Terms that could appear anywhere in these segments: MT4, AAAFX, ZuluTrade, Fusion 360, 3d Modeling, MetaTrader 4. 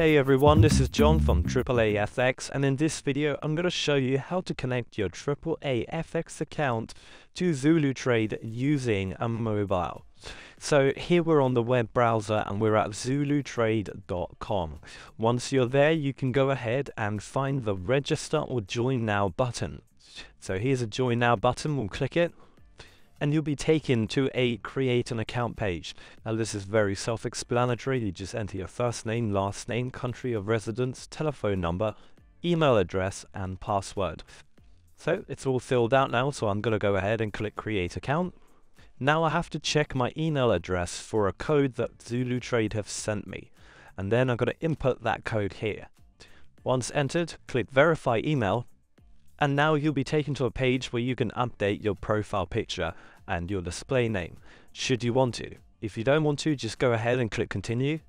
Hey everyone, this is John from AAAFX, and in this video I'm going to show you how to connect your AAAFX account to ZuluTrade using a mobile. So here we're on the web browser and we're at ZuluTrade.com. Once you're there, you can go ahead and find the register or join now button. So here's a join now button, we'll click it. And you'll be taken to a create an account page. Now this is very self-explanatory. You just enter your first name, last name, country of residence, telephone number, email address, and password. So it's all filled out now, so I'm gonna go ahead and click create account. Now I have to check my email address for a code that ZuluTrade have sent me. And then I'm gonna input that code here. Once entered, click verify email. And now you'll be taken to a page where you can update your profile picture and your display name, should you want to. If you don't want to, just go ahead and click continue.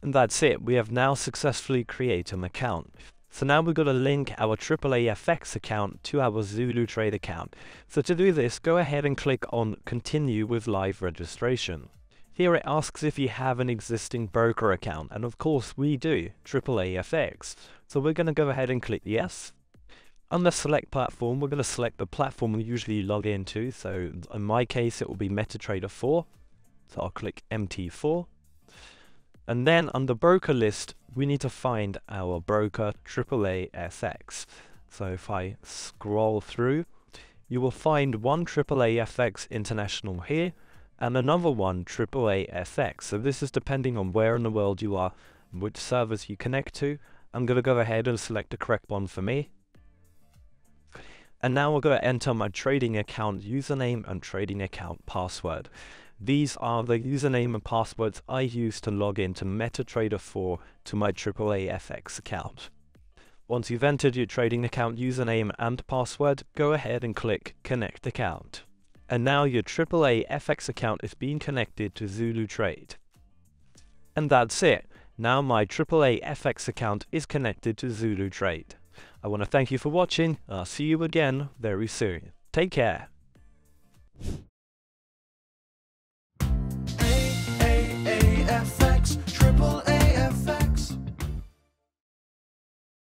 And that's it, we have now successfully created an account. So now we've got to link our AAAFX account to our ZuluTrade account. So to do this, go ahead and click on continue with live registration. Here it asks if you have an existing broker account, and of course we do, AAAFX. So we're gonna go ahead and click yes. On the select platform, we're going to select the platform we usually log into, so in my case it will be MetaTrader 4, so I'll click MT4. And then on the broker list, we need to find our broker AAAFX. So if I scroll through, you will find one AAAFX International here, and another one AAAFX, so this is depending on where in the world you are and which servers you connect to. I'm going to go ahead and select the correct one for me. And now we're going to enter my trading account username and trading account password. These are the username and passwords I use to log into MetaTrader 4 to my AAAFX account. Once you've entered your trading account username and password, go ahead and click Connect Account. And now your AAAFX account is being connected to ZuluTrade. And that's it. Now my AAAFX account is connected to ZuluTrade. I want to thank you for watching. I'll see you again very soon. Take care.